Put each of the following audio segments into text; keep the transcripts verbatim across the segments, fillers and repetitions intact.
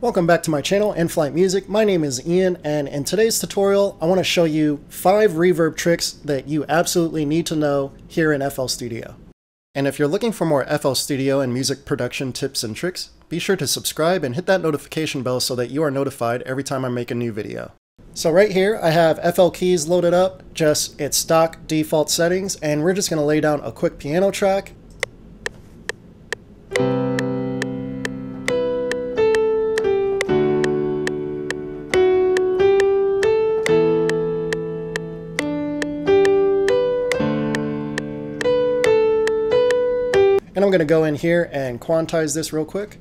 Welcome back to my channel, N-Flight Music. My name is Ian, and in today's tutorial, I want to show you five reverb tricks that you absolutely need to know here in F L Studio. And if you're looking for more F L Studio and music production tips and tricks, be sure to subscribe and hit that notification bell so that you are notified every time I make a new video. So right here, I have F L Keys loaded up, just its stock default settings, and we're just going to lay down a quick piano track. And I'm going to go in here and quantize this real quick.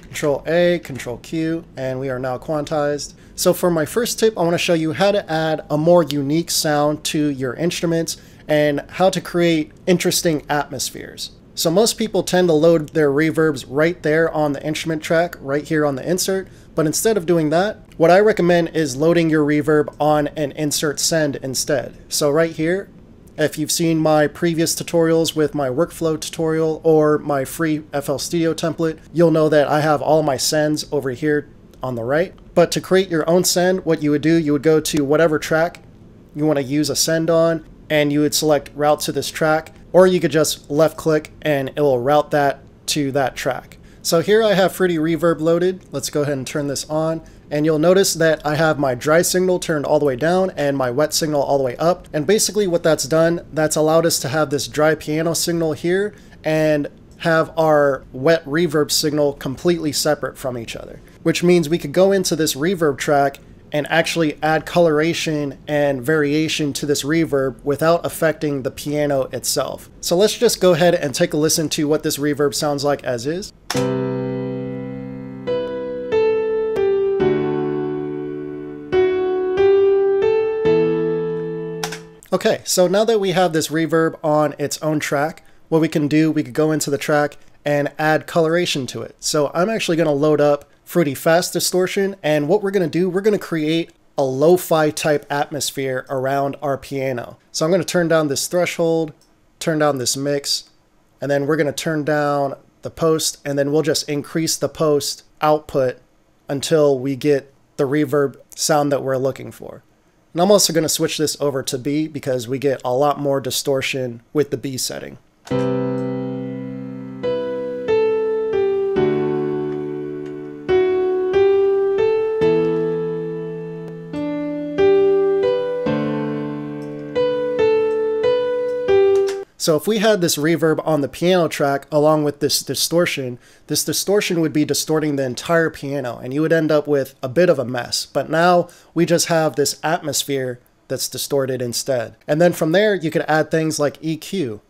Control A, Control Q, and we are now quantized. So for my first tip, I want to show you how to add a more unique sound to your instruments and how to create interesting atmospheres. So most people tend to load their reverbs right there on the instrument track, right here on the insert. But instead of doing that, what I recommend is loading your reverb on an insert send instead. So right here, if you've seen my previous tutorials with my workflow tutorial or my free F L Studio template, you'll know that I have all my sends over here on the right. But to create your own send, what you would do, you would go to whatever track you want to use a send on, and you would select route to this track, or you could just left click and it will route that to that track. So here I have Fruity Reverb loaded. Let's go ahead and turn this on. And you'll notice that I have my dry signal turned all the way down and my wet signal all the way up. And basically what that's done, that's allowed us to have this dry piano signal here and have our wet reverb signal completely separate from each other, which means we could go into this reverb track and actually add coloration and variation to this reverb without affecting the piano itself. So let's just go ahead and take a listen to what this reverb sounds like as is. Okay, so now that we have this reverb on its own track, what we can do, we could go into the track and add coloration to it. So I'm actually going to load up Fruity Fast Distortion, and what we're going to do, we're going to create a lo-fi type atmosphere around our piano. So I'm going to turn down this threshold, turn down this mix, and then we're going to turn down the post, and then we'll just increase the post output until we get the reverb sound that we're looking for. And I'm also going to switch this over to B because we get a lot more distortion with the B setting. So if we had this reverb on the piano track along with this distortion, this distortion would be distorting the entire piano and you would end up with a bit of a mess. But now we just have this atmosphere that's distorted instead. And then from there, you could add things like E Q.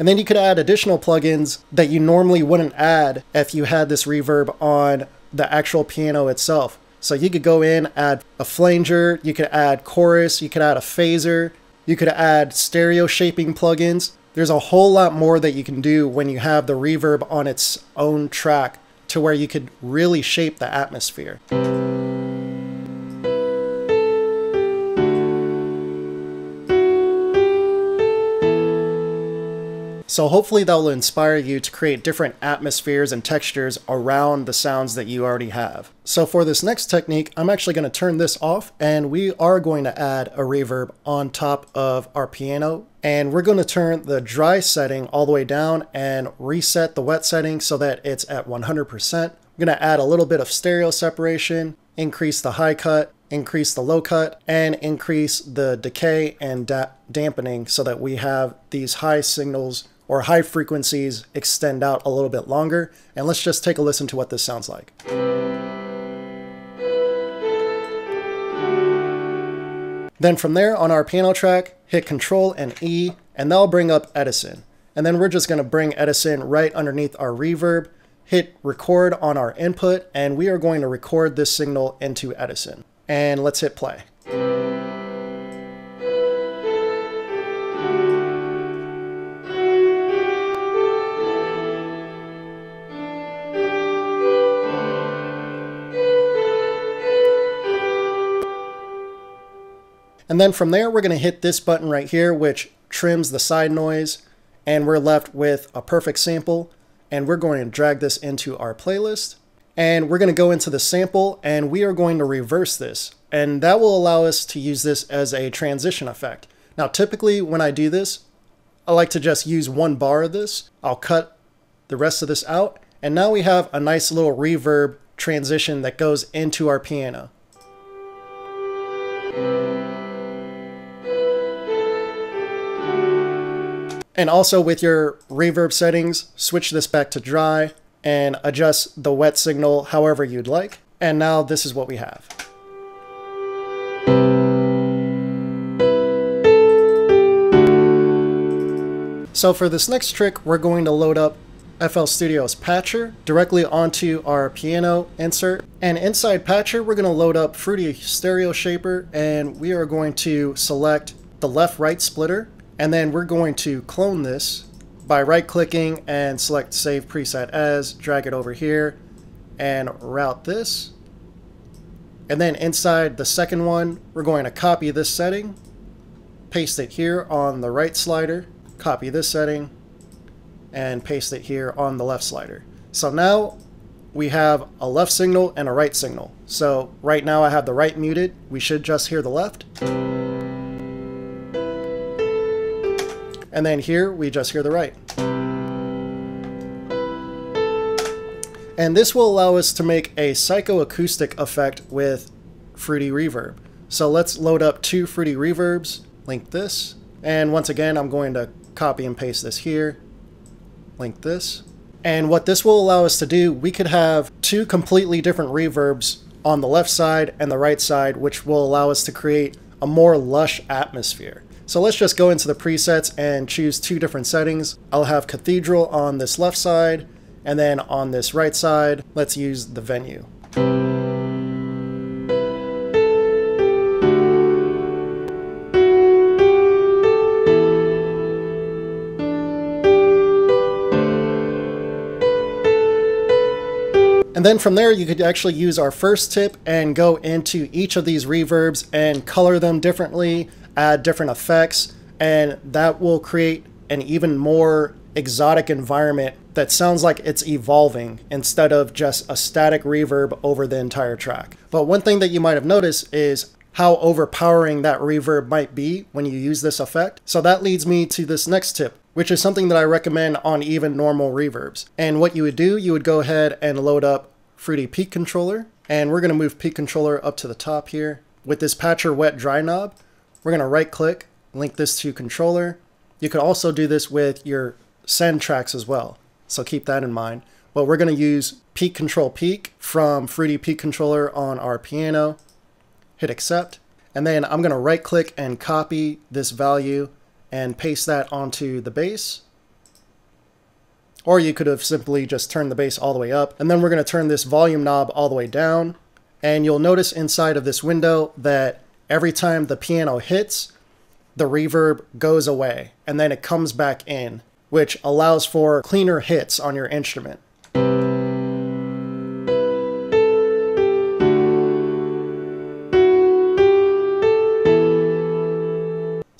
And then you could add additional plugins that you normally wouldn't add if you had this reverb on the actual piano itself. So you could go in, add a flanger, you could add chorus, you could add a phaser, you could add stereo shaping plugins. There's a whole lot more that you can do when you have the reverb on its own track to where you could really shape the atmosphere. So hopefully that will inspire you to create different atmospheres and textures around the sounds that you already have. So for this next technique, I'm actually going to turn this off and we are going to add a reverb on top of our piano. And we're going to turn the dry setting all the way down and reset the wet setting so that it's at one hundred percent. I'm going to add a little bit of stereo separation, increase the high cut, increase the low cut, and increase the decay and da dampening so that we have these high signals or high frequencies extend out a little bit longer. And let's just take a listen to what this sounds like. Then from there on our piano track, hit Control and E, and that'll bring up Edison. And then we're just gonna bring Edison right underneath our reverb, hit record on our input, and we are going to record this signal into Edison. and let's hit play. And then from there, we're going to hit this button right here, which trims the side noise, and we're left with a perfect sample. And we're going to drag this into our playlist, and we're going to go into the sample, and we are going to reverse this, and that will allow us to use this as a transition effect. Now, typically when I do this, I like to just use one bar of this. I'll cut the rest of this out, and now we have a nice little reverb transition that goes into our piano. And also with your reverb settings, switch this back to dry and adjust the wet signal however you'd like. And now this is what we have. So for this next trick, we're going to load up F L Studio's Patcher directly onto our piano insert. And inside Patcher, we're going to load up Fruity Stereo Shaper, and we are going to select the left-right splitter. And then we're going to clone this by right-clicking and select Save Preset As, drag it over here, and route this. And then inside the second one, we're going to copy this setting, paste it here on the right slider, copy this setting, and paste it here on the left slider. So now we have a left signal and a right signal. So right now I have the right muted. We should just hear the left. And then here, we just hear the right. And this will allow us to make a psychoacoustic effect with Fruity Reverb. So let's load up two Fruity Reverbs, link this. And once again, I'm going to copy and paste this here, link this. And what this will allow us to do, we could have two completely different reverbs on the left side and the right side, which will allow us to create a more lush atmosphere. So let's just go into the presets and choose two different settings. I'll have Cathedral on this left side, and then on this right side, let's use the venue. And then from there, you could actually use our first tip and go into each of these reverbs and color them differently, add different effects, and that will create an even more exotic environment that sounds like it's evolving instead of just a static reverb over the entire track. But one thing that you might have noticed is how overpowering that reverb might be when you use this effect. So that leads me to this next tip, which is something that I recommend on even normal reverbs. And what you would do, you would go ahead and load up Fruity Peak Controller, and we're going to move Peak Controller up to the top here. With this Patcher Wet Dry knob, we're going to right click, link this to controller. You could also do this with your send tracks as well, so keep that in mind. But we're going to use Peak Control Peak from Fruity Peak Controller on our piano, hit accept, and then I'm going to right click and copy this value and paste that onto the bass. Or you could have simply just turned the bass all the way up, and then we're going to turn this volume knob all the way down. And you'll notice inside of this window that every time the piano hits, the reverb goes away, and then it comes back in, which allows for cleaner hits on your instrument.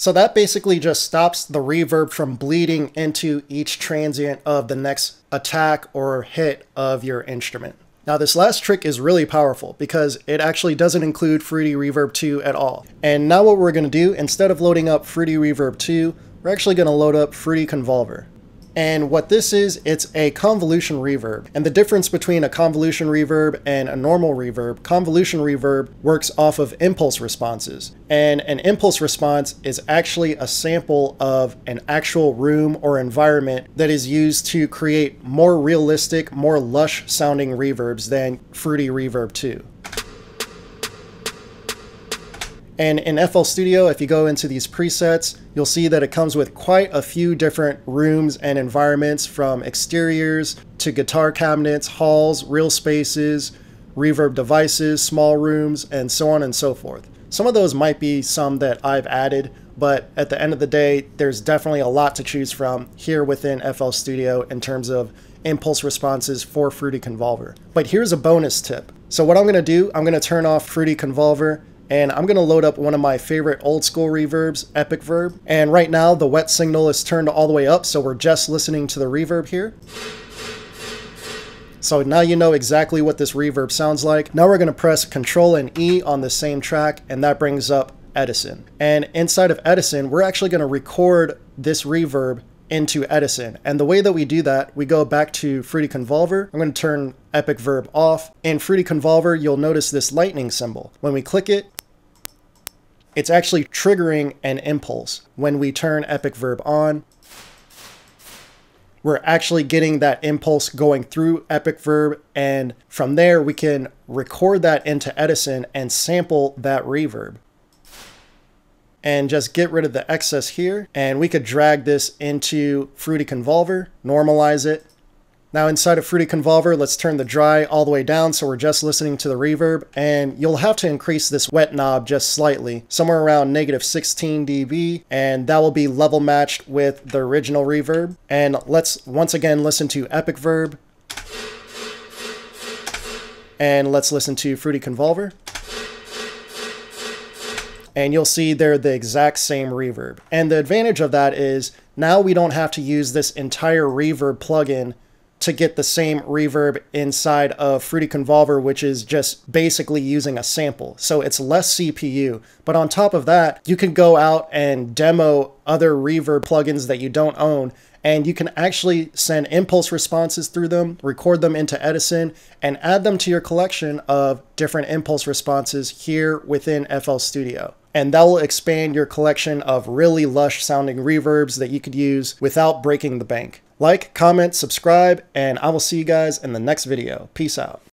So that basically just stops the reverb from bleeding into each transient of the next attack or hit of your instrument. Now this last trick is really powerful because it actually doesn't include Fruity Reverb two at all. And now what we're going to do, instead of loading up Fruity Reverb two, we're actually going to load up Fruity Convolver. And what this is, it's a convolution reverb. And the difference between a convolution reverb and a normal reverb, convolution reverb works off of impulse responses. And an impulse response is actually a sample of an actual room or environment that is used to create more realistic, more lush sounding reverbs than Fruity Reverb two. And in F L Studio, if you go into these presets, you'll see that it comes with quite a few different rooms and environments, from exteriors to guitar cabinets, halls, real spaces, reverb devices, small rooms, and so on and so forth. Some of those might be some that I've added, but at the end of the day, there's definitely a lot to choose from here within F L Studio in terms of impulse responses for Fruity Convolver. But here's a bonus tip. So what I'm gonna do, I'm gonna turn off Fruity Convolver, and I'm gonna load up one of my favorite old school reverbs, EpicVerb. And right now the wet signal is turned all the way up, so we're just listening to the reverb here. So now you know exactly what this reverb sounds like. Now we're gonna press Control and E on the same track, and that brings up Edison. And inside of Edison, we're actually gonna record this reverb into Edison. And the way that we do that, we go back to Fruity Convolver. I'm gonna turn EpicVerb off. In Fruity Convolver, you'll notice this lightning symbol. When we click it, it's actually triggering an impulse. When we turn EpicVerb on, we're actually getting that impulse going through EpicVerb, and from there we can record that into Edison and sample that reverb. And just get rid of the excess here, and we could drag this into Fruity Convolver, normalize it. Now inside of Fruity Convolver, let's turn the dry all the way down so we're just listening to the reverb, and you'll have to increase this wet knob just slightly, somewhere around negative sixteen dB, and that will be level matched with the original reverb. And let's once again listen to EpicVerb, and let's listen to Fruity Convolver. And you'll see they're the exact same reverb. And the advantage of that is now we don't have to use this entire reverb plugin to get the same reverb inside of Fruity Convolver, which is just basically using a sample. So it's less C P U. But on top of that, you can go out and demo other reverb plugins that you don't own, and you can actually send impulse responses through them, record them into Edison, and add them to your collection of different impulse responses here within F L Studio. And that will expand your collection of really lush sounding reverbs that you could use without breaking the bank. Like, comment, subscribe, and I will see you guys in the next video. Peace out.